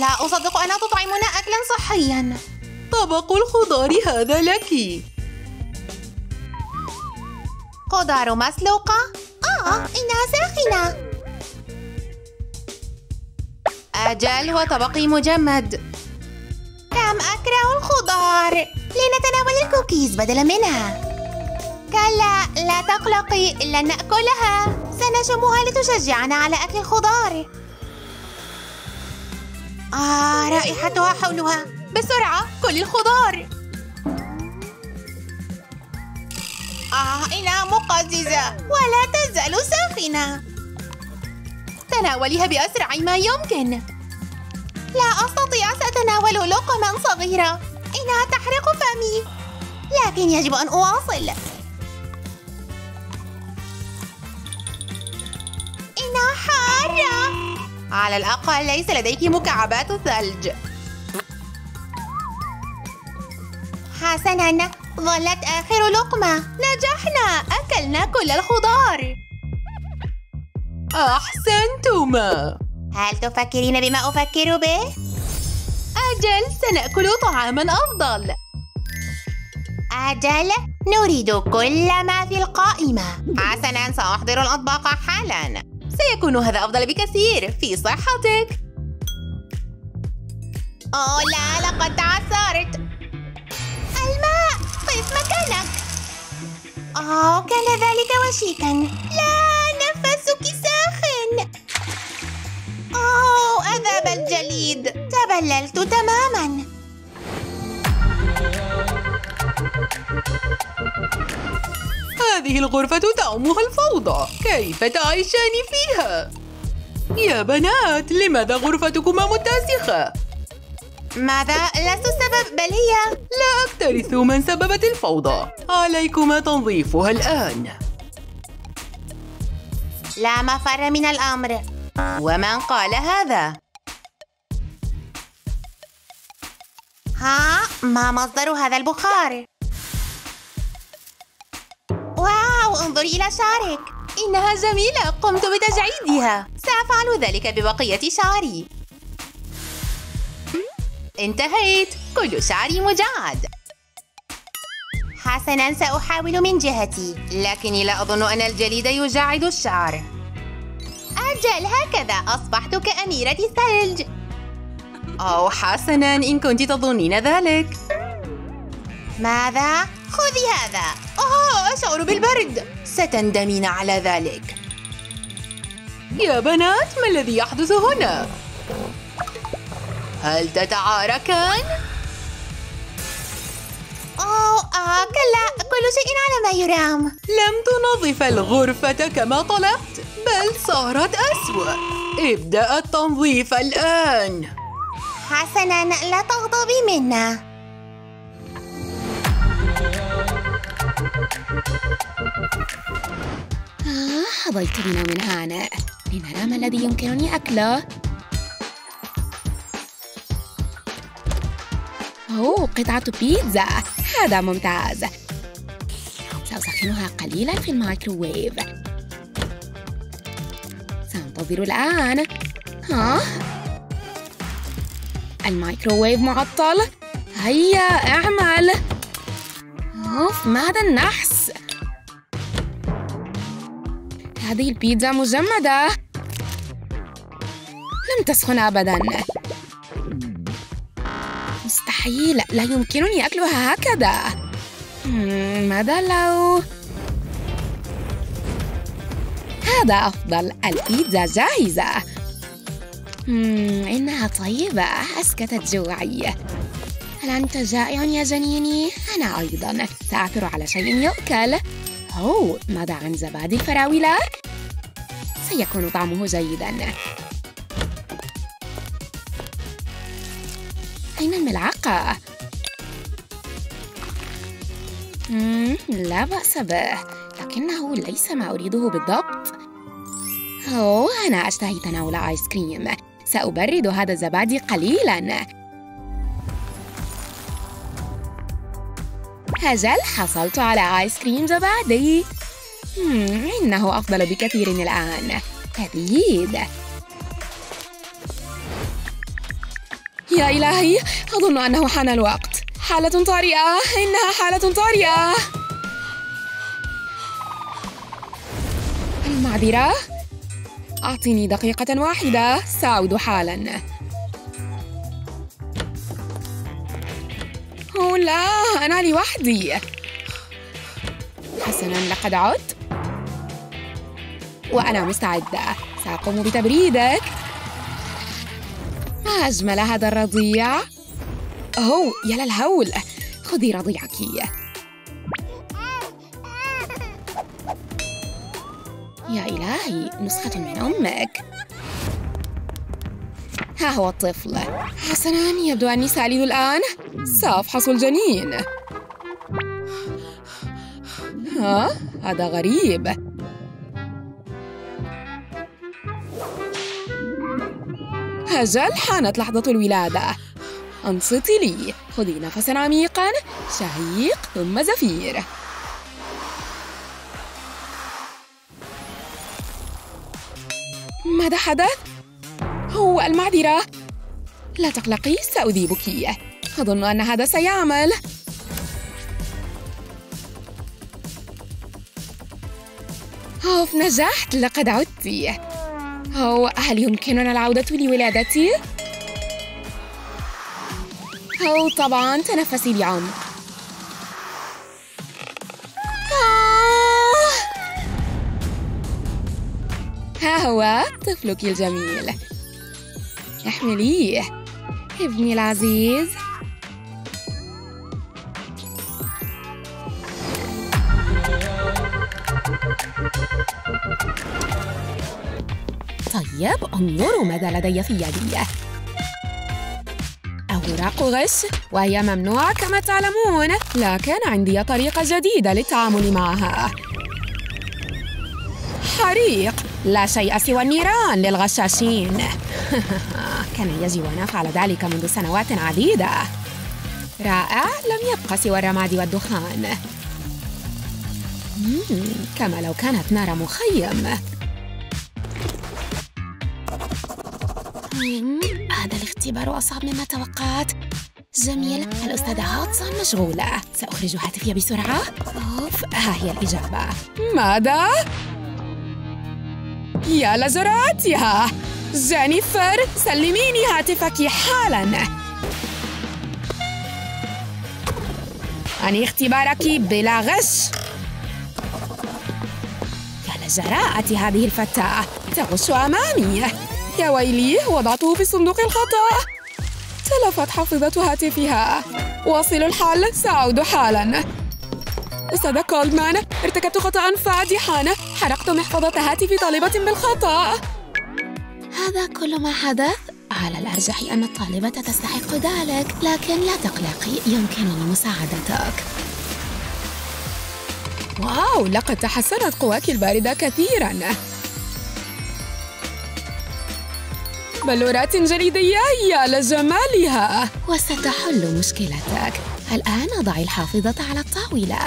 لا أصدق أنها تطعمنا أكلا صحيا. طبق الخضار هذا لك. خضار مسلوقة؟ إنها ساخنة. أجل وطبقي مجمد. كم أكره الخضار. لنتناول الكوكيز بدلا منها. كلا لا تقلقي، لن نأكلها. سنشمها لتشجعنا على أكل الخضار. رائحتها حولها. بسرعة كلي الخضار. إنها مقززة ولا تزال ساخنة. تناوليها بأسرع ما يمكن. لا أستطيع، سأتناول لقما صغيرة. إنها تحرق فمي، لكن يجب أن أواصل. إنها حارة. على الأقل ليس لديك مكعبات ثلج. حسناً، ظلت آخر لقمة. نجحنا، أكلنا كل الخضار. أحسنتما. هل تفكرين بما أفكر به؟ أجل، سنأكل طعاماً أفضل. أجل، نريد كل ما في القائمة. حسناً، سأحضر الأطباق حالاً. سيكون هذا أفضل بكثير. في صحتك. أوه لا، لقد تعثرت. الماء، قف مكانك. كان ذلك وشيكا. لا، نفسك ساخن. أذاب الجليد. تبللت تماما. هذه الغرفة تعمها الفوضى. كيف تعيشان فيها؟ يا بنات، لماذا غرفتكما متسخة؟ ماذا؟ لست السبب، بل هي. لا أكترث من سببت الفوضى. عليكما تنظيفها الآن. لا مفر من الأمر. ومن قال هذا؟ ما مصدر هذا البخار؟ واو، انظري إلى شعرك. إنها جميلة، قمت بتجعيدها. سأفعل ذلك ببقية شعري. انتهيت، كل شعري مجعد. حسناً، سأحاول من جهتي، لكني لا أظن أن الجليد يجعد الشعر. أجل، هكذا أصبحت كأميرة الثلج. أو حسناً، إن كنت تظنين ذلك. ماذا؟ خذي هذا. أشعر بالبرد. ستندمين على ذلك. يا بنات، ما الذي يحدث هنا؟ هل تتعاركان؟ كلا، كل شيء على ما يرام. لم تنظف الغرفة كما طلبت، بل صارت أسوأ. ابدأ التنظيف الآن. حسناً، لا تغضبي منا. حظيت بنوم هانئ. لنرى ما الذي يمكنني أكله. قطعة بيتزا. هذا ممتاز. سأسخنها قليلا في الميكروويف. سأنتظر الآن. الميكروويف معطل. هيا اعمل. أوف، ما هذا النحس؟ هذه البيتزا مجمدة، لم تسخن أبدا. مستحيل، لا يمكنني أكلها هكذا. ماذا لو هذا أفضل. البيتزا جاهزة. إنها طيبة، أسكتت جوعي. هل أنت جائع يا جنيني؟ أنا أيضا. سأعثر على شيء يؤكل. ماذا عن زبادي الفراولة؟ سيكون طعمه جيدا. أين الملعقة؟ لا بأس به، لكنه ليس ما أريده بالضبط. أنا أشتهي تناول آيس كريم. سأبرد هذا الزبادي قليلا. أجل، حصلت على آيس كريم زبادي. إنه أفضل بكثير الآن. تبييض. يا إلهي، أظن أنه حان الوقت. حالة طارئة، إنها حالة طارئة. المعذرة؟ أعطيني دقيقة واحدة، سأعود حالاً. أوه لا، أنا لوحدي. حسناً، لقد عدت وأنا مستعدة. سأقوم بتبريدك. ما أجمل هذا الرضيع. أوه، يا للهول، خذي رضيعك. يا إلهي، نسخة من أمك. ها هو الطفل. حسناً، يبدو أني سألد الآن. سأفحص الجنين. ها؟ هذا غريب. أجل، حانت لحظة الولادة. أنصتي لي. خذي نفساً عميقاً، شهيق ثم زفير. ماذا حدث؟ هو المعذرة. لا تقلقي، سأذيبك. أظن أن هذا سيعمل. أوف، نجحت، لقد عدت. أوه، هل يمكننا العودة لولادتي؟ أوه طبعاً، تنفسي بعمق. ها هو طفلك الجميل. احمليه ابني العزيز. طيب، انظروا ماذا لدي في يدي. أوراق غش، وهي ممنوعة كما تعلمون، لكن عندي طريقة جديدة للتعامل معها. حريق، لا شيء سوى النيران للغشاشين. كان يجب أن أفعل ذلك منذ سنوات عديدة. رائع، لم يبقى سوى الرماد والدخان. كما لو كانت نار مخيم. هذا الاختبار أصعب مما توقعت. جميل، الأستاذة هاتسون مشغولة. سأخرج هاتفي بسرعة. أوف، ها هي الإجابة. ماذا؟ يا لجرأتها! جينيفر، سلميني هاتفك حالاً. أنهي اختبارك بلا غش. يا لجرأة هذه الفتاة، تغش أمامي. يا ويلي، وضعته في صندوق الخطأ. تلفت حافظة هاتفها. واصل الحل، سأعود حالاً. أستاذة كولدمان، ارتكبت خطأ فادحاً. حرقت محفظة هاتف طالبة بالخطأ. هذا كل ما حدث. على الأرجح أن الطالبة تستحق ذلك، لكن لا تقلقي، يمكنني مساعدتك. واو، لقد تحسنت قواك الباردة كثيراً. بلورات جليدية، يا لجمالها. وستحل مشكلتك. الآن ضعي الحافظة على الطاولة.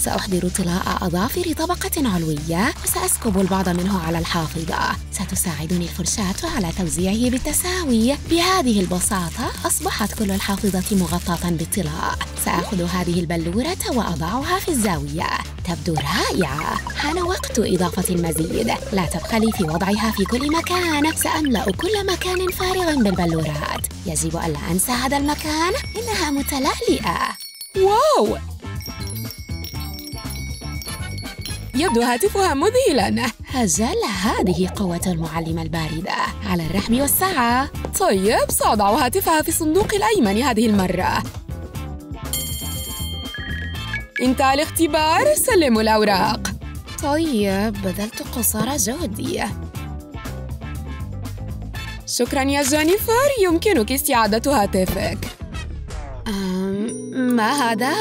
سأحضر طلاء أظافر طبقة علوية، وسأسكب البعض منه على الحافظة. ستساعدني الفرشاة على توزيعه بالتساوي. بهذه البساطة أصبحت كل الحافظة مغطاة بالطلاء. سأخذ هذه البلورة وأضعها في الزاوية. تبدو رائعة. حان وقت إضافة المزيد. لا تبخلي في وضعها في كل مكان. سأملأ كل مكان فارغ بالبلورات. يجب ألا أنسى هذا المكان. إنها متلألئة. واو، يبدو هاتفها مذهلاً. أجل، هذه قوة المعلمة الباردة. على الرحم والسعة. طيب، سأضع هاتفها في الصندوق الأيمن هذه المرة. انتهى الاختبار، سلموا الأوراق. طيب، بذلت قصارى جهدي. شكراً يا جينيفر، يمكنك استعادة هاتفك. ما هذا؟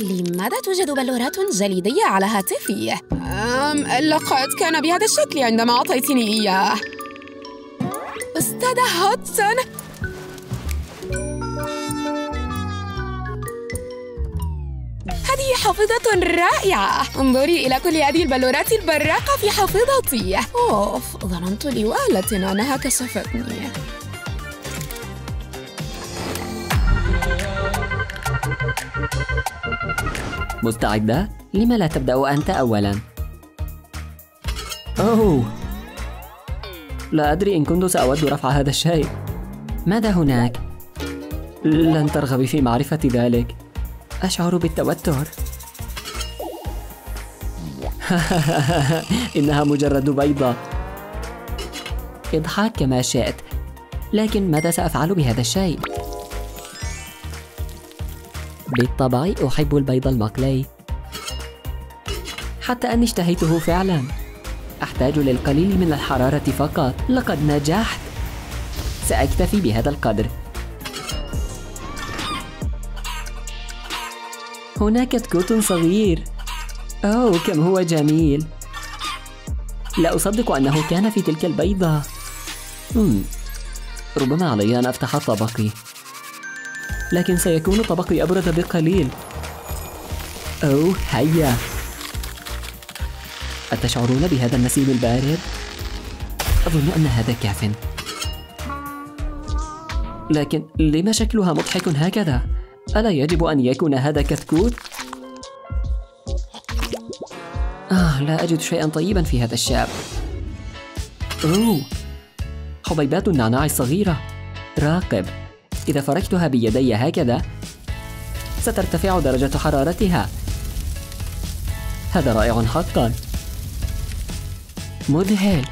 لماذا توجد بلورات جليدية على هاتفي؟ لقد كان بهذا الشكل عندما أعطيتني إياه. أستاذة هاتسون، هذه حافظة رائعة. انظري إلى كل هذه البلورات البراقة في حافظتي. أوف، ظننت لوهلة أنها كشفتني. مستعدة؟ لم لا تبدأ أنت أولاً؟ أوه! لا أدري إن كنت سأود رفع هذا الشيء. ماذا هناك؟ لن ترغبي في معرفة ذلك. أشعر بالتوتر. إنها مجرد بيضة. اضحك كما شئت، لكن ماذا سأفعل بهذا الشيء؟ بالطبع أحب البيض المقلي، حتى أني اشتهيته فعلا. أحتاج للقليل من الحرارة فقط. لقد نجحت. سأكتفي بهذا القدر. هناك كتكوت صغير. أوه، كم هو جميل. لا أصدق أنه كان في تلك البيضة. ربما علي أن أفتح طبقي، لكن سيكون طبقي أبرد بقليل. أوه، هيا. أتشعرون بهذا النسيم البارد؟ أظن أن هذا كاف. لكن لما شكلها مضحك هكذا؟ ألا يجب أن يكون هذا كتكوت؟ لا أجد شيئا طيبا في هذا الشاب. أوه، حبيبات النعناع الصغيرة. راقب، إذا فركتها بيدي هكذا سترتفع درجة حرارتها. هذا رائع حقا، مذهل.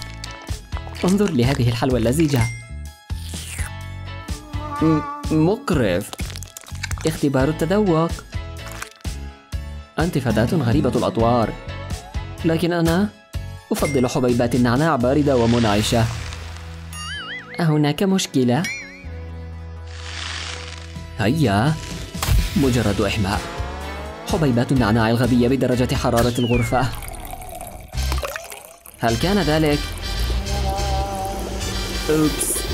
انظر لهذه الحلوى اللزجة. مقرف. اختبار التذوق. أنت فتاة غريبة الأطوار، لكن أنا أفضل حبيبات النعناع باردة ومنعشة. أهناك مشكلة؟ هيا، مجرد إحماء. حبيبات النعناع الغبية بدرجة حرارة الغرفة. هل كان ذلك؟ أوبس.